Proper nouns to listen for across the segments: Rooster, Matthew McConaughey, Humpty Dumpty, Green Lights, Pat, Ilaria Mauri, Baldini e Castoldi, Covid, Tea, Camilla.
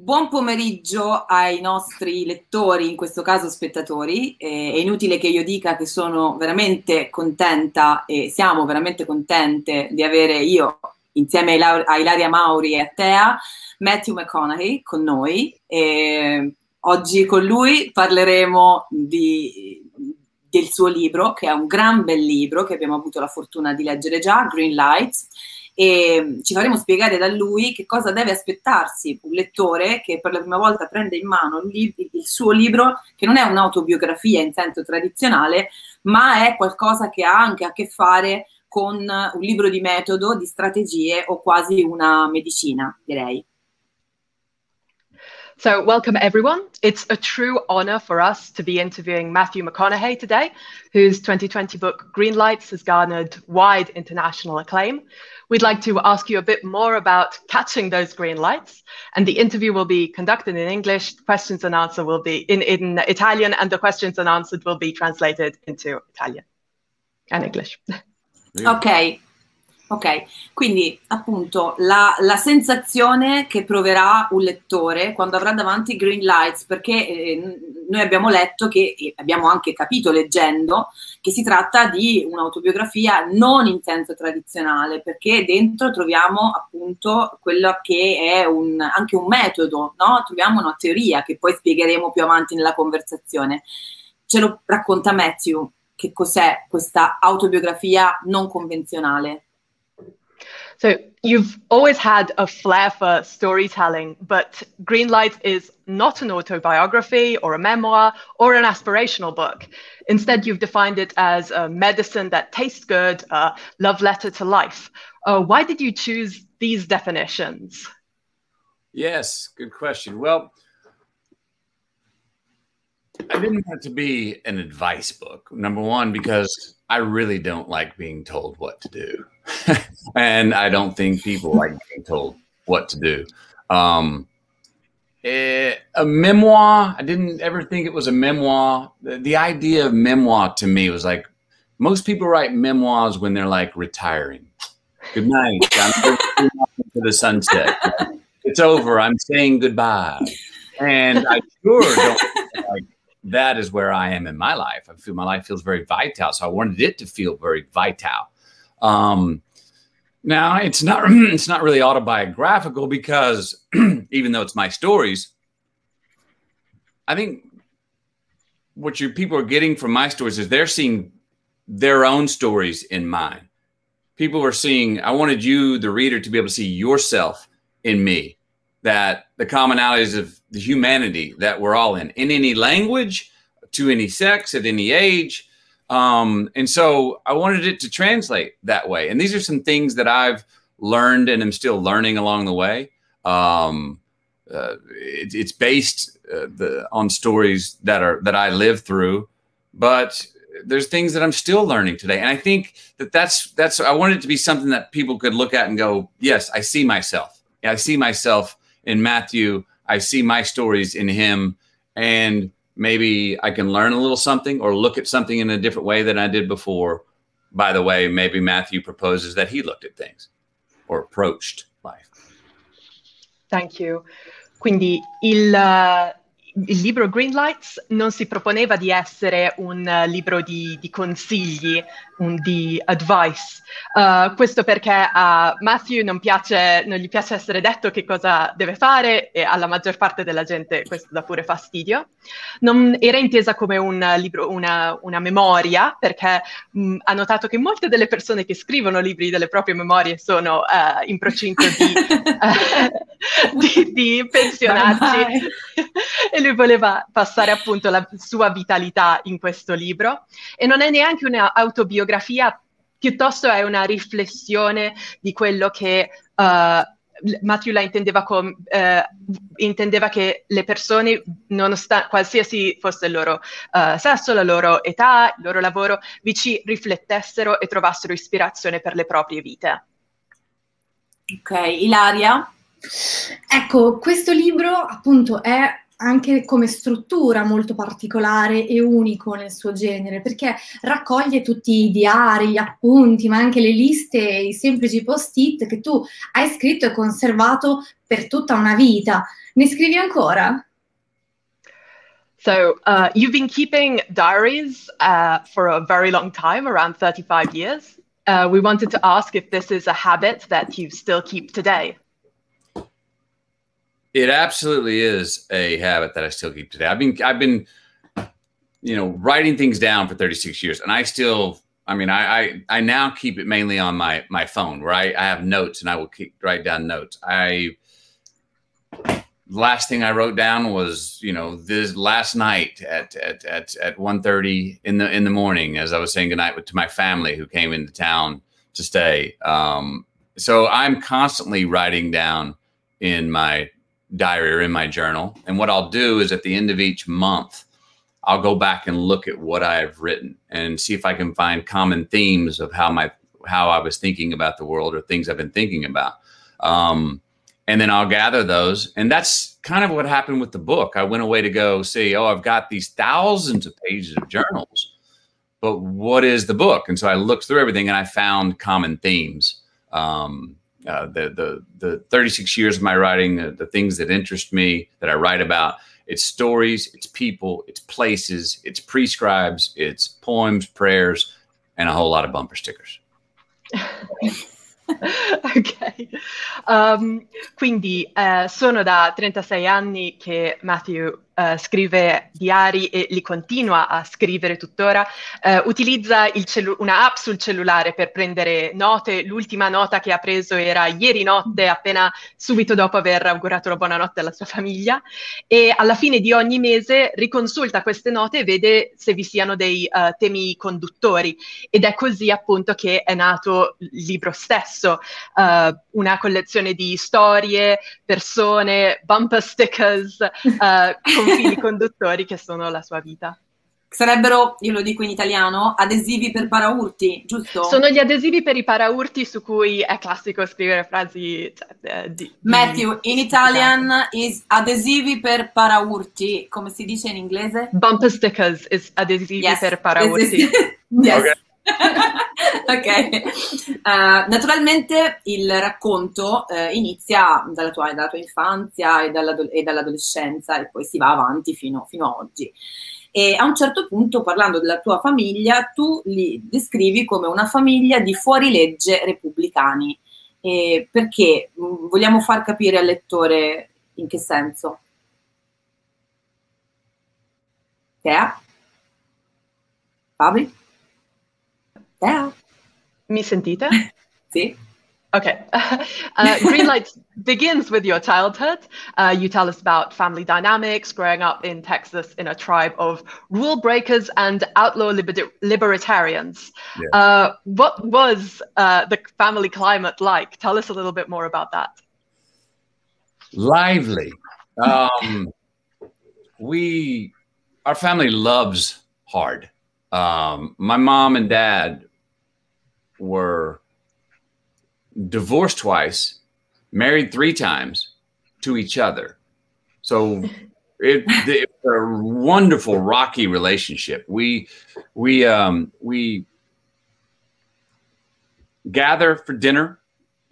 Buon pomeriggio ai nostri lettori, in questo caso spettatori. È inutile che io dica che sono veramente contenta e siamo veramente contente di avere io, insieme a Ilaria Mauri e a Tea, Matthew McConaughey con noi. E oggi con lui parleremo del suo libro, che è un gran bel libro che abbiamo avuto la fortuna di leggere già, Green Lights. E ci faremo spiegare da lui che cosa deve aspettarsi un lettore che per la prima volta prende in mano il suo libro, che non è un'autobiografia in senso tradizionale, ma è qualcosa che ha anche a che fare con un libro di metodo, di strategie o quasi una medicina, direi. So, welcome everyone. It's a true honor for us to be interviewing Matthew McConaughey today, whose 2020 book Green Lights has garnered wide international acclaim. We'd like to ask you a bit more about catching those green lights, and the interview will be conducted in English, questions and answer will be in Italian, and the questions and answered will be translated into Italian and English. Okay. Ok, quindi appunto la sensazione che proverà un lettore quando avrà davanti Green Lights, perché noi abbiamo letto e abbiamo anche capito leggendo che si tratta di un'autobiografia non in senso tradizionale, perché dentro troviamo appunto quello che è anche un metodo, no? Troviamo una teoria che poi spiegheremo più avanti nella conversazione. Ce lo racconta Matthew, che cos'è questa autobiografia non convenzionale. So you've always had a flair for storytelling, but Green Lights is not an autobiography or a memoir or an aspirational book. Instead, you've defined it as a medicine that tastes good, a love letter to life. Why did you choose these definitions? Yes, good question. Well, I didn't want it to be an advice book, number one, because I really don't like being told what to do. And I don't think people like being told what to do. A memoir, I didn't ever think it was a memoir. The idea of memoir to me was like, most people write memoirs when they're like retiring. Good night, I'm going to the sunset. It's over, I'm saying goodbye. And I sure don't like that is where I am in my life. I feel my life feels very vital. So I wanted it to feel very vital. Now it's not really autobiographical because even though it's my stories, I think what people are getting from my stories is they're seeing their own stories in mine. People are seeing, I wanted you, the reader, to be able to see yourself in me, that the commonalities of the humanity that we're all in any language, to any sex, at any age. And so I wanted it to translate that way. And these are some things that I've learned and am still learning along the way. It's based on stories that I live through, but there's things that I'm still learning today. And I think that's I wanted it to be something that people could look at and go, yes, I see myself. I see myself in Matthew. I see my stories in him, and maybe I can learn a little something or look at something in a different way than I did before. By the way, maybe Matthew proposes that he looked at things or approached life. Thank you. Quindi il libro Green Lights non si proponeva di essere un libro di consigli, di advice. Questo perché a Matthew non gli piace essere detto che cosa deve fare, e alla maggior parte della gente questo dà pure fastidio. Non era intesa come un libro, una memoria, perché ha notato che molte delle persone che scrivono libri delle proprie memorie sono in procinto di pensionarsi. E lui voleva passare appunto la sua vitalità in questo libro, e non è neanche un'autobiografia, piuttosto è una riflessione di quello che Matthew la intendeva come intendeva che le persone, nonostante qualsiasi fosse il loro sesso, la loro età, il loro lavoro, vi ci riflettessero e trovassero ispirazione per le proprie vite. Ok, Ilaria? Ecco, questo libro appunto è anche come struttura molto particolare e unico nel suo genere, perché raccoglie tutti i diari, gli appunti, ma anche le liste, i semplici post-it che tu hai scritto e conservato per tutta una vita. Ne scrivi ancora? So you've been keeping diaries for a very long time, around 35 years. We wanted to ask if this is a habit that you still keep today. It absolutely is a habit that I still keep today. I've been, you know, writing things down for 36 years, and I still, I mean, I now keep it mainly on my phone, where I have notes, and I will write down notes. Last thing I wrote down was, you know, this last night at 1:30 in the morning, as I was saying goodnight to my family who came into town to stay. So I'm constantly writing down in my diary or in my journal. And what I'll do is at the end of each month, I'll go back and look at what I've written and see if I can find common themes of how I was thinking about the world or things I've been thinking about. And then I'll gather those. And that's kind of what happened with the book. I went away to go see, oh, I've got these thousands of pages of journals, but what is the book? And so I looked through everything and I found common themes. The 36 years of my writing, the things that interest me, that I write about, it's stories, it's people, it's places, it's prescribes, it's poems, prayers, and a whole lot of bumper stickers. Ok, quindi sono da 36 anni che Matthew scrive diari e li continua a scrivere tuttora, utilizza una app sul cellulare per prendere note. L'ultima nota che ha preso era ieri notte, appena subito dopo aver augurato la buonanotte alla sua famiglia, e alla fine di ogni mese riconsulta queste note e vede se vi siano dei temi conduttori, ed è così appunto che è nato il libro stesso, una collezione di storie, persone, bumper stickers, i conduttori che sono la sua vita. Sarebbero, io lo dico in italiano, adesivi per paraurti, giusto? Sono gli adesivi per i paraurti su cui è classico scrivere frasi di... Matthew, in Italian is adesivi per paraurti, come si dice in inglese? Bumper stickers is adesivi, yes, per paraurti. Yes. Okay. Ok, naturalmente il racconto inizia dalla tua infanzia e dall'adolescenza, e poi si va avanti fino a oggi. E a un certo punto, parlando della tua famiglia, tu li descrivi come una famiglia di fuorilegge repubblicani. Perché? Vogliamo far capire al lettore in che senso? Tea? Fabri? Yeah. Mi sentite? Sì. Okay. Green Lights begins with your childhood. You tell us about family dynamics, growing up in Texas in a tribe of rule breakers and outlaw libertarians. Yes. What was the family climate like? Tell us a little bit more about that. Lively. Our family loves hard. My mom and dad were divorced twice, married 3 times to each other. So it was a wonderful, rocky relationship. We gather for dinner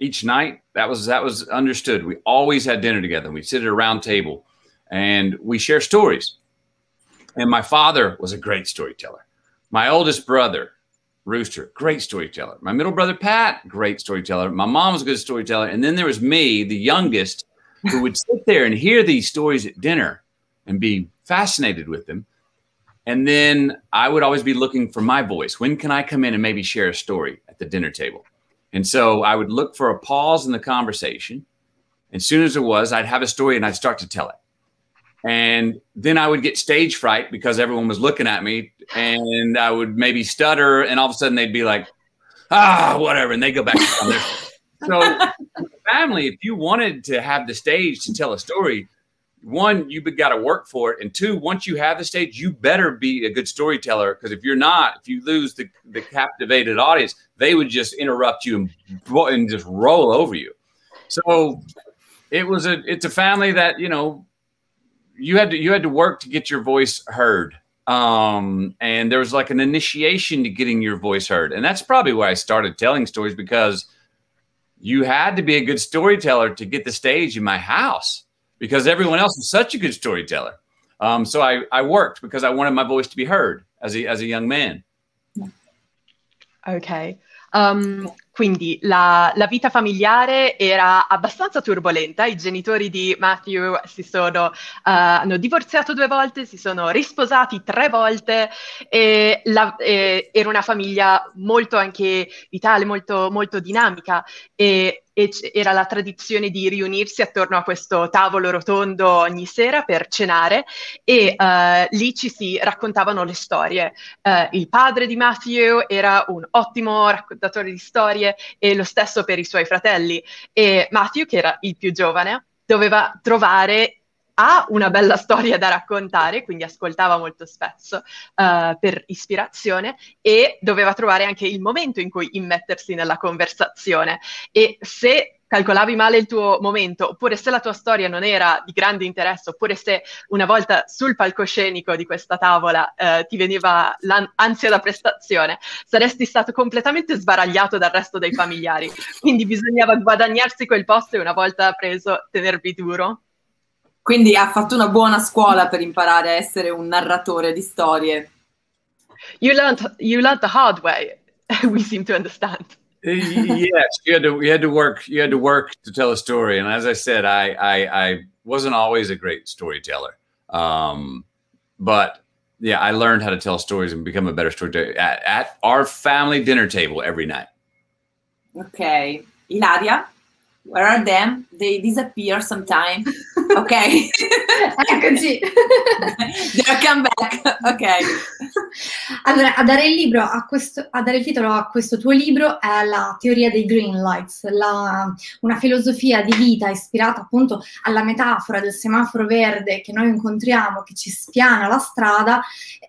each night. That was understood. We always had dinner together. We sit at a round table and we share stories. And my father was a great storyteller. My oldest brother, Rooster, great storyteller. My middle brother, Pat, great storyteller. My mom was a good storyteller. And then there was me, the youngest, who would sit there and hear these stories at dinner and be fascinated with them. And then I would always be looking for my voice. When can I come in and maybe share a story at the dinner table? And so I would look for a pause in the conversation. And as soon as there was, I'd have a story and I'd start to tell it. And then I would get stage fright because everyone was looking at me, and I would maybe stutter, and all of a sudden they'd be like, ah, whatever. And they go back. So family, if you wanted to have the stage to tell a story, 1, you've got to work for it. And 2, once you have the stage, you better be a good storyteller. Because if you're not, if you lose the captivated audience, they would just interrupt you and just roll over you. So it's a family that, you know, you had to work to get your voice heard. And there was like an initiation to getting your voice heard. And that's probably why I started telling stories, because you had to be a good storyteller to get the stage in my house, because everyone else was such a good storyteller. So I worked because I wanted my voice to be heard as a young man. Ok, quindi la vita familiare era abbastanza turbolenta. I genitori di Matthew hanno divorziato 2 volte, si sono risposati 3 volte, e era una famiglia molto anche vitale, molto, molto dinamica, e era la tradizione di riunirsi attorno a questo tavolo rotondo ogni sera per cenare, e lì ci si raccontavano le storie. Il padre di Matthew era un ottimo raccontatore di storie, e lo stesso per i suoi fratelli, e Matthew, che era il più giovane, doveva trovare una bella storia da raccontare, quindi ascoltava molto spesso per ispirazione, e doveva trovare anche il momento in cui immettersi nella conversazione. E se calcolavi male il tuo momento, oppure se la tua storia non era di grande interesse, oppure se una volta sul palcoscenico di questa tavola ti veniva l'ansia da prestazione, saresti stato completamente sbaragliato dal resto dei familiari. Quindi bisognava guadagnarsi quel posto, e una volta preso, tenervi duro. Quindi ha fatto una buona scuola per imparare a essere un narratore di storie. You learned the hard way, we seem to understand. Yes, you had to work to tell a story. And as I said, I wasn't always a great storyteller. But yeah, I learned how to tell stories and become a better storyteller at our family dinner table every night. Okay, Ilaria? Where are them? They disappear sometime. Okay. Eccoci. They'll come back. Ok. Allora, a dare il titolo a questo tuo libro è la teoria dei Green Lights, una filosofia di vita ispirata appunto alla metafora del semaforo verde che noi incontriamo, che ci spiana la strada,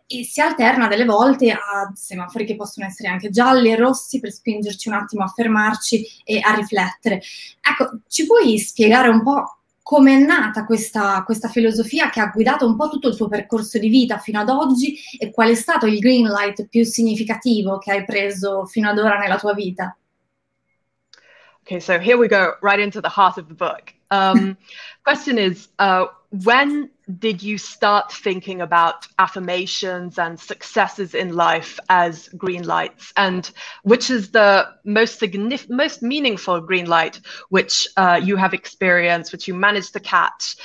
e si alterna delle volte a semafori che possono essere anche gialli e rossi per spingerci un attimo a fermarci e a riflettere. Ecco, ci puoi spiegare un po' come è nata questa filosofia che ha guidato un po' tutto il tuo percorso di vita fino ad oggi, e qual è stato il green light più significativo che hai preso fino ad ora nella tua vita? Okay, so here we go right into the heart of the book. Question is, when did you start thinking about affirmations and successes in life as green lights? And which is the most meaningful green light which you have experienced, which you managed to catch,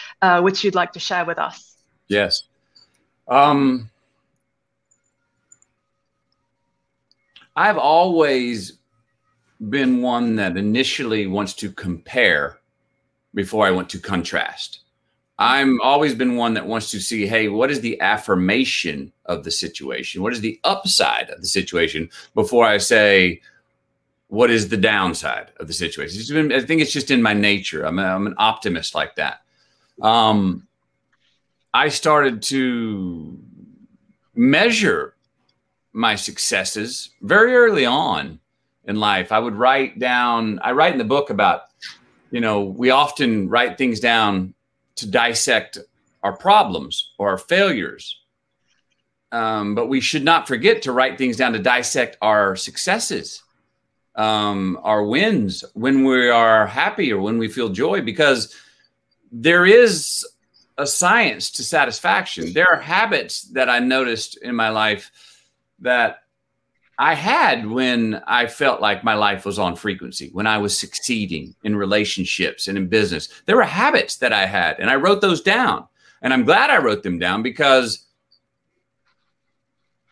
which you'd like to share with us? Yes. I've always been one that initially wants to compare before I want to contrast. I've always been one that wants to see, hey, what is the affirmation of the situation? What is the upside of the situation before I say, what is the downside of the situation? I think it's just in my nature. I'm an optimist like that. I started to measure my successes very early on in life. I write in the book about, you know, we often write things down to dissect our problems or our failures. But we should not forget to write things down to dissect our successes, our wins, when we are happy or when we feel joy, because there is a science to satisfaction. There are habits that I noticed in my life that I had when I felt like my life was on frequency, when I was succeeding in relationships and in business. There were habits that I had, and I wrote those down. And I'm glad I wrote them down, because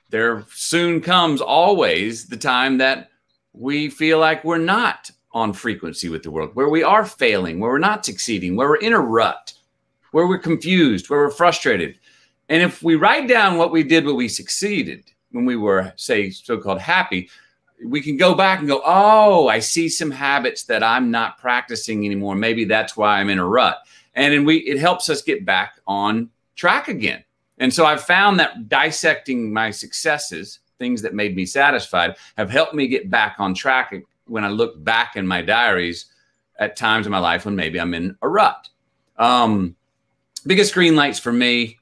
there soon comes always the time that we feel like we're not on frequency with the world, where we are failing, where we're not succeeding, where we're in a rut, where we're confused, where we're frustrated. And if we write down what we did when we succeeded, when we were, say, so-called happy, we can go back and go, oh, I see some habits that I'm not practicing anymore. Maybe that's why I'm in a rut. And then it helps us get back on track again. And so I've found that dissecting my successes, things that made me satisfied, have helped me get back on track when I look back in my diaries at times in my life when maybe I'm in a rut. biggest green lights for me.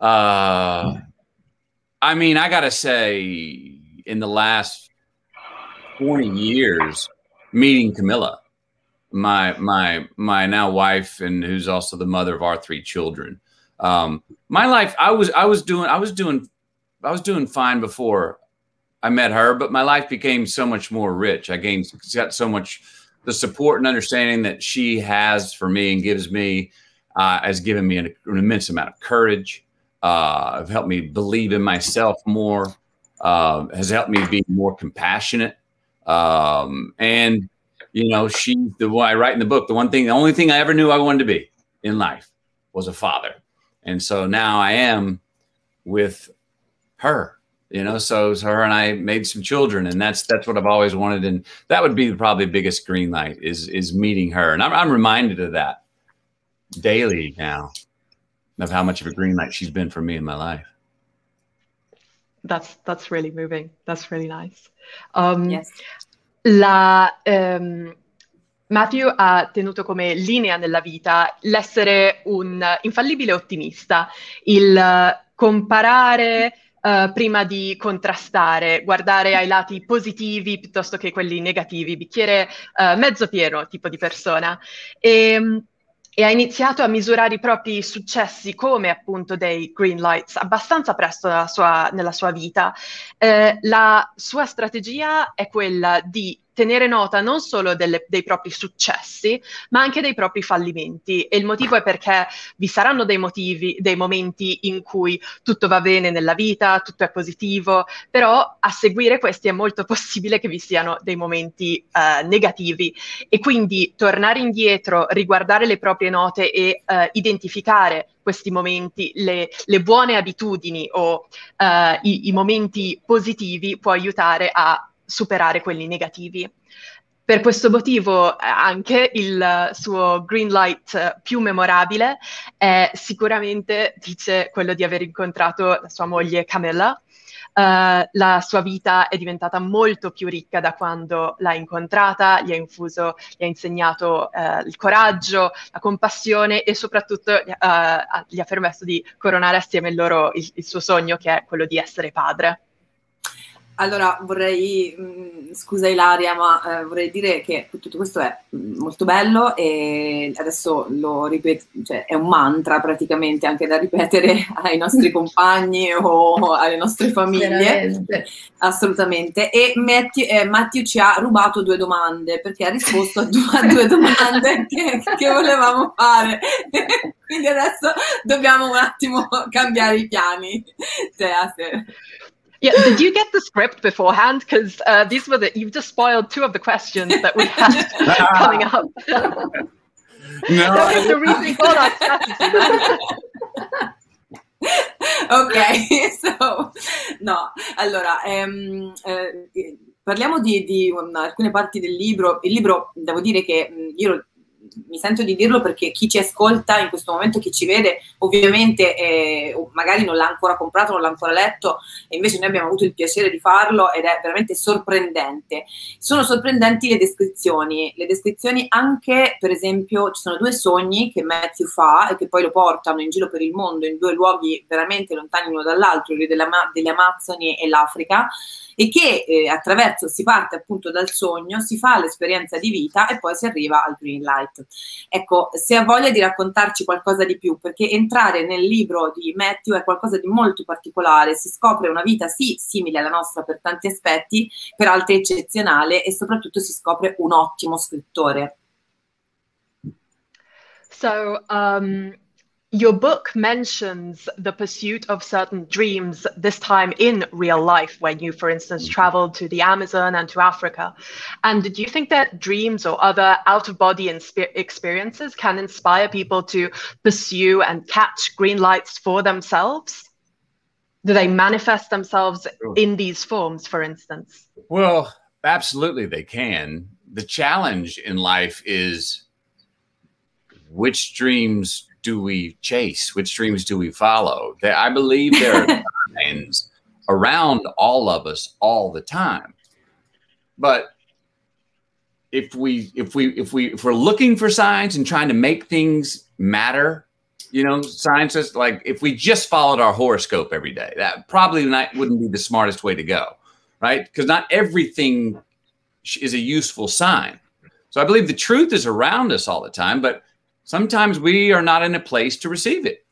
I mean, I gotta say, in the last 40 years, meeting Camilla, my now wife, and who's also the mother of our three children. My life, I was doing fine before I met her, but my life became so much more rich. I got so much, the support and understanding that she has for me and gives me, has given me an immense amount of courage. Have helped me believe in myself more. Has helped me be more compassionate. And you know, she's the one I write in the book. The only thing I ever knew I wanted to be in life was a father. And so now I am with her, you know, so her and I made some children, and that's what I've always wanted. And that would be probably the biggest green light is meeting her. And I'm reminded of that daily now, of how much of a green light she's been for me in my life. That's really moving. That's really nice. Yes. Matthew ha tenuto come linea nella vita l'essere un infallibile ottimista, il comparare prima di contrastare, guardare ai lati positivi piuttosto che quelli negativi, bicchiere mezzo pieno tipo di persona. E ha iniziato a misurare i propri successi come appunto dei green lights abbastanza presto nella sua vita. La sua strategia è quella di tenere nota non solo dei propri successi, ma anche dei propri fallimenti. E il motivo è perché vi saranno dei momenti in cui tutto va bene nella vita, tutto è positivo, però a seguire questi è molto possibile che vi siano dei momenti negativi. E quindi tornare indietro, riguardare le proprie note e identificare questi momenti, le buone abitudini o i momenti positivi può aiutare a superare quelli negativi. Per questo motivo anche il suo green light più memorabile è sicuramente, dice, quello di aver incontrato la sua moglie Camilla. La sua vita è diventata molto più ricca da quando l'ha incontrata, gli ha insegnato il coraggio, la compassione e soprattutto gli ha permesso di coronare assieme il suo sogno, che è quello di essere padre. Allora vorrei, scusa Ilaria, ma vorrei dire che tutto questo è molto bello e adesso lo ripeto, cioè è un mantra praticamente anche da ripetere ai nostri compagni o alle nostre famiglie. Veramente. Assolutamente. E Matthew ci ha rubato due domande, perché ha risposto a due domande che volevamo fare. Quindi adesso dobbiamo un attimo cambiare I piani. Yeah, did you get the script beforehand? Because these were you've just spoiled two of the questions that we had coming up. No, that was the reason for our strategy. Okay, so no. Allora, parliamo di alcune parti del libro. Il libro, devo dire che io mi sento di dirlo perché chi ci ascolta in questo momento, chi ci vede, ovviamente magari non l'ha ancora comprato, non l'ha ancora letto, e invece noi abbiamo avuto il piacere di farlo ed è veramente sorprendente. Sono sorprendenti le descrizioni anche, per esempio, ci sono due sogni che Matthew fa e che poi lo portano in giro per il mondo, in due luoghi veramente lontani l'uno dall'altro, quelli delle Amazzoni e l'Africa, e che attraverso, si parte appunto dal sogno, si fa l'esperienza di vita e poi si arriva al green light. Ecco, se ha voglia di raccontarci qualcosa di più, perché entrare nel libro di Matthew è qualcosa di molto particolare, si scopre una vita sì simile alla nostra per tanti aspetti, per altri eccezionale, e soprattutto si scopre un ottimo scrittore. So, your book mentions the pursuit of certain dreams, this time in real life, when you, for instance, traveled to the Amazon and to Africa. And do you think that dreams or other out-of-body experiences can inspire people to pursue and catch green lights for themselves? Do they manifest themselves in these forms, for instance? Well, absolutely they can. The challenge in life is which dreams do we chase? Which dreams do we follow? I believe there are signs around all of us all the time. But if we're looking for signs and trying to make things matter, You know, science is like, if we just followed our horoscope every day, that probably wouldn't be the smartest way to go, right? Because not everything is a useful sign. So I believe the truth is around us all the time, but sometimes we are not in a place to receive it.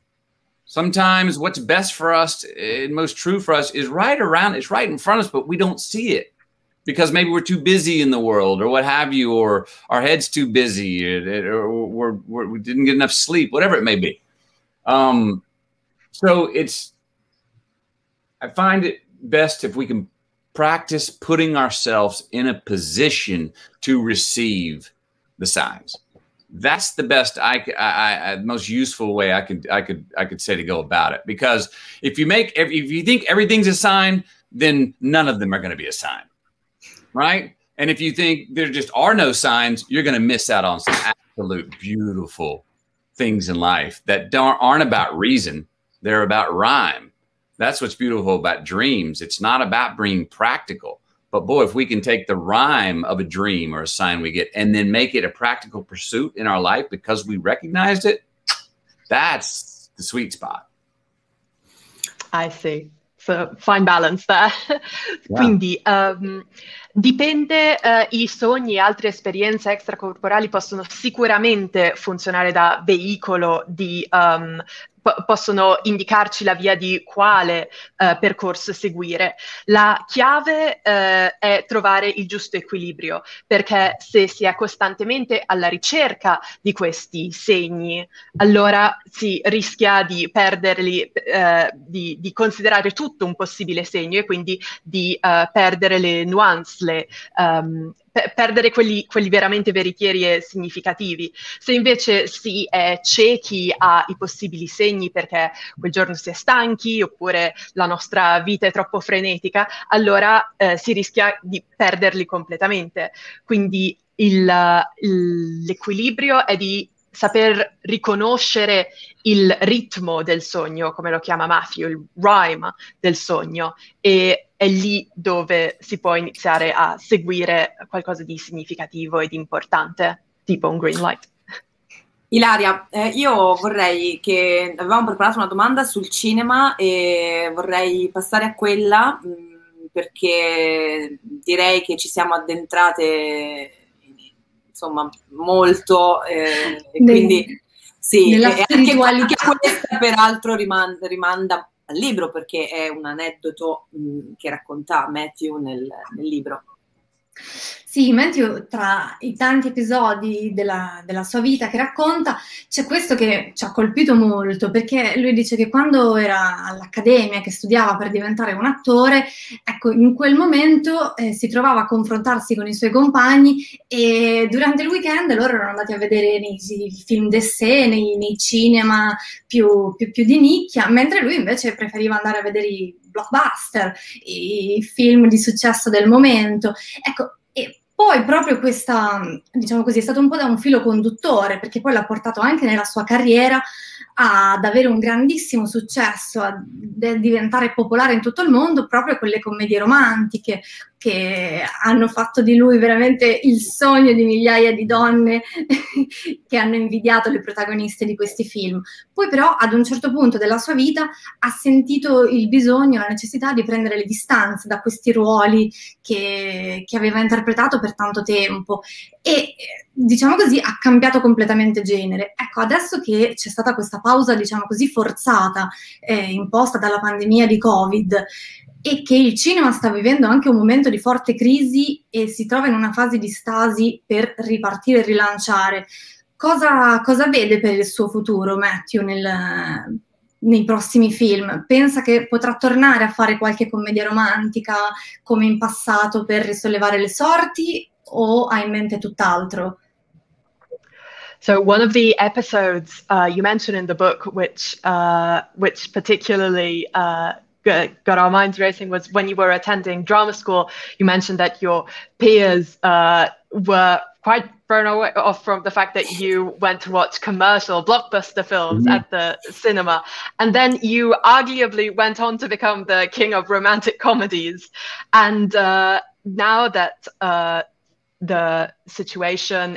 Sometimes what's best for us and most true for us is right around, it's right in front of us, but we don't see it because maybe we're too busy in the world or what have you, or our head's too busy, or we didn't get enough sleep, whatever it may be. So I find it best if we can practice putting ourselves in a position to receive the signs. That's the best, most useful way I could say to go about it. Because if you think everything's a sign, then none of them are going to be a sign, right? And if you think there just are no signs, you're going to miss out on some absolute beautiful things in life that aren't about reason. They're about rhyme. That's what's beautiful about dreams. It's not about being practical. But boy, if we can take the rhyme of a dream or a sign we get and then make it a practical pursuit in our life because we recognized it, that's the sweet spot. I see. So, fine balance there. Yeah. Quindi dipende, i sogni e altre esperienze extracorporali possono sicuramente funzionare da veicolo di possono indicarci la via di quale percorso seguire. La chiave è trovare il giusto equilibrio, perché se si è costantemente alla ricerca di questi segni, allora si rischia di perderli, di considerare tutto un possibile segno e quindi di perdere le nuance, perdere quelli veramente veritieri e significativi. Se invece si è ciechi ai possibili segni perché quel giorno si è stanchi oppure la nostra vita è troppo frenetica, allora si rischia di perderli completamente. Quindi l'equilibrio è di saper riconoscere il ritmo del sogno, come lo chiama Matthew, il rhyme del sogno, e è lì dove si può iniziare a seguire qualcosa di significativo ed importante, tipo un green light. Ilaria, io vorrei che avevamo preparato una domanda sul cinema e vorrei passare a quella perché direi che ci siamo addentrate insomma molto e quindi sì, e anche questa peraltro rimanda al libro perché è un aneddoto che racconta Matthew nel libro. Sì, Matthew, tra i tanti episodi della sua vita che racconta, c'è questo che ci ha colpito molto, perché lui dice che quando era all'accademia, che studiava per diventare un attore, ecco, in quel momento si trovava a confrontarsi con i suoi compagni e durante il weekend loro erano andati a vedere i film d'essai, nei cinema più di nicchia, mentre lui invece preferiva andare a vedere i blockbuster, i film di successo del momento. Ecco, poi proprio questa, diciamo così, è stato un po' da un filo conduttore, perché poi l'ha portato anche nella sua carriera ad avere un grandissimo successo, a diventare popolare in tutto il mondo, proprio con le commedie romantiche che hanno fatto di lui veramente il sogno di migliaia di donne che hanno invidiato le protagoniste di questi film. Poi però ad un certo punto della sua vita ha sentito il bisogno, la necessità di prendere le distanze da questi ruoli che aveva interpretato per tanto tempo e, diciamo così, ha cambiato completamente genere. Ecco, adesso che c'è stata questa pausa, diciamo così, forzata, imposta dalla pandemia di Covid, e che il cinema sta vivendo anche un momento di forte crisi e si trova in una fase di stasi per ripartire e rilanciare. Cosa vede per il suo futuro Matthew nei prossimi film? Pensa che potrà tornare a fare qualche commedia romantica come in passato per risollevare le sorti o ha in mente tutt'altro? So one of the episodes you mentioned in the book, which particularly got our minds racing, was when you were attending drama school. You mentioned that your peers were quite thrown off from the fact that you went to watch commercial blockbuster films at the cinema, and then you arguably went on to become the king of romantic comedies. And now that the situation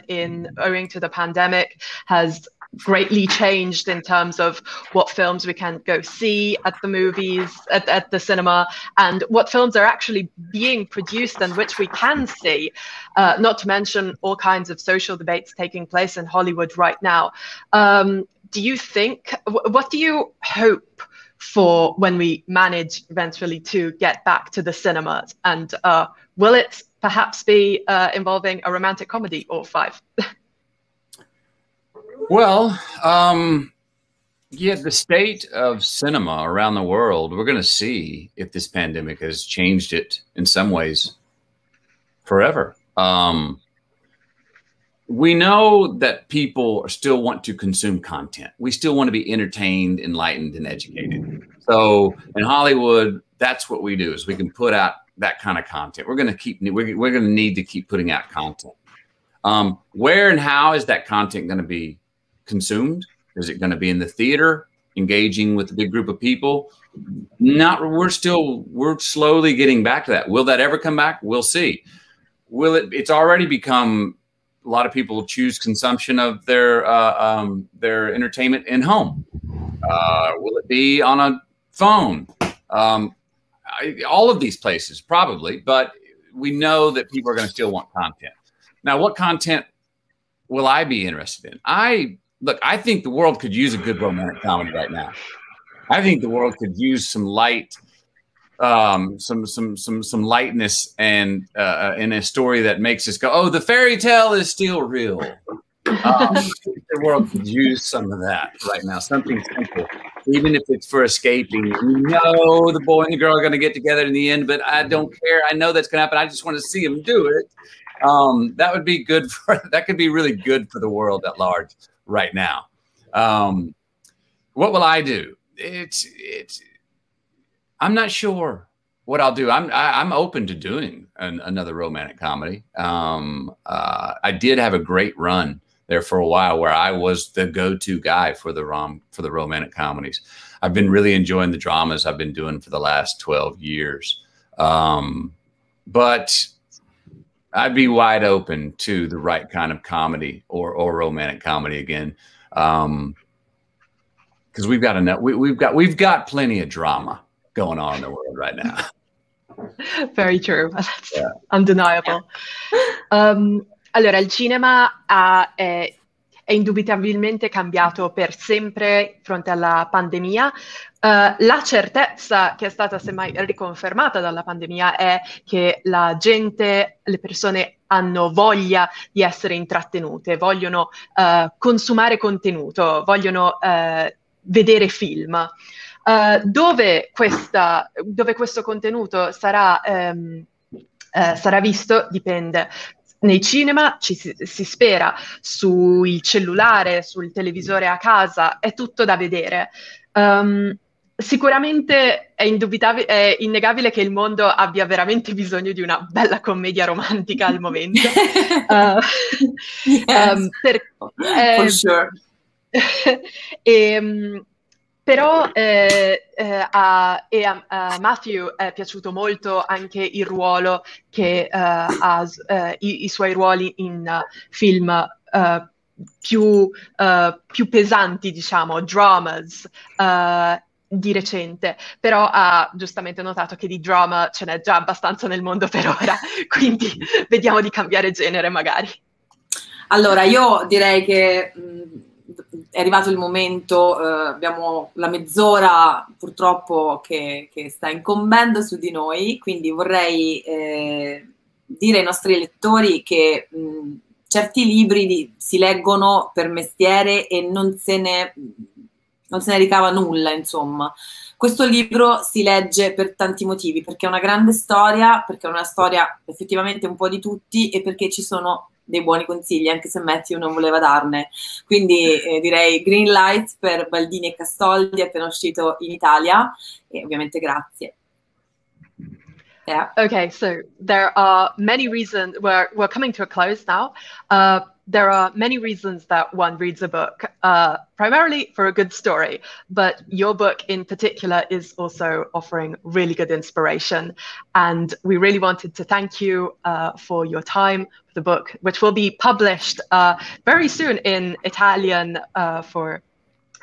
owing to the pandemic has greatly changed in terms of what films we can go see at the movies, at the cinema, and what films are actually being produced and which we can see, not to mention all kinds of social debates taking place in Hollywood right now. Do you think, what do you hope for when we manage eventually to get back to the cinemas? And will it perhaps be involving a romantic comedy or five? Well, yeah, the state of cinema around the world, we're going to see if this pandemic has changed it in some ways forever. We know that people still want to consume content. We still want to be entertained, enlightened, and educated. So in Hollywood, that's what we do, is we can put out that kind of content. We're going to keep, we're going to need to keep putting out content. Where and how is that content going to be consumed? Is it going to be in the theater, engaging with a big group of people? Not, we're slowly getting back to that. Will that ever come back? We'll see. Will it? It's already become, a lot of people choose consumption of their entertainment in home. Will it be on a phone? All of these places probably, but we know that people are going to still want content. Now, what content will I be interested in? I think the world could use a good romantic comedy right now. I think the world could use some light, some lightness, and in a story that makes us go, "Oh, the fairy tale is still real." The world could use some of that right now. Something simple, even if it's for escaping. You know, the boy and the girl are going to get together in the end, but I don't care. I know that's going to happen. I just want to see them do it. That would be good for, that could be really good for the world at large right now. What will I do? I'm not sure what I'll do. I'm open to doing another romantic comedy. I did have a great run there for a while where I was the go-to guy for the romantic comedies. I've been really enjoying the dramas I've been doing for the last 12 years. But I'd be wide open to the right kind of comedy or romantic comedy again, because we've got enough. We've got plenty of drama going on in the world right now. Very true. That's undeniable. Allora, il cinema è indubitabilmente cambiato per sempre fronte alla pandemia. La certezza che è stata semmai riconfermata dalla pandemia è che la gente, le persone hanno voglia di essere intrattenute, vogliono consumare contenuto, vogliono vedere film. Dove questo contenuto sarà visto dipende. Nei cinema si spera, sul cellulare, sul televisore a casa, è tutto da vedere. Sicuramente è innegabile che il mondo abbia veramente bisogno di una bella commedia romantica al momento. For sure. Però a Matthew è piaciuto molto anche il ruolo che i suoi ruoli in film più pesanti, diciamo, dramas, di recente, però ha giustamente notato che di drama ce n'è già abbastanza nel mondo per ora, quindi vediamo di cambiare genere magari. Allora, io direi che è arrivato il momento, abbiamo la mezz'ora purtroppo che sta incombendo su di noi, quindi vorrei dire ai nostri lettori che certi libri si leggono per mestiere e non se ne ricava nulla, insomma. Questo libro si legge per tanti motivi, perché è una grande storia, perché è una storia effettivamente un po' di tutti e perché ci sono dei buoni consigli, anche se Matthew non voleva darne. Quindi direi Green Lights per Baldini e Castoldi, appena uscito in Italia, e ovviamente grazie. Yeah. Okay, so there are many reasons. We're coming to a close now. There are many reasons that one reads a book, primarily for a good story, but your book in particular is also offering really good inspiration. And we really wanted to thank you for your time, for the book, which will be published very soon in Italian for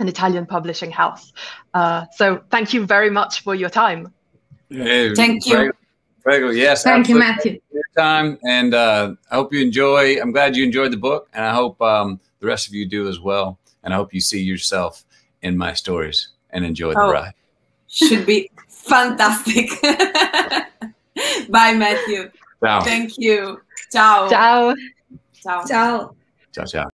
an Italian publishing house. So thank you very much for your time. Thank you. Prego, yes. Thank you, Matthew. Your time, and I hope you enjoy. I'm glad you enjoyed the book, and I hope the rest of you do as well. And I hope you see yourself in my stories and enjoy the ride. Should be fantastic. Bye, Matthew. Ciao. Thank you. Ciao. Ciao. Ciao. Ciao. Ciao.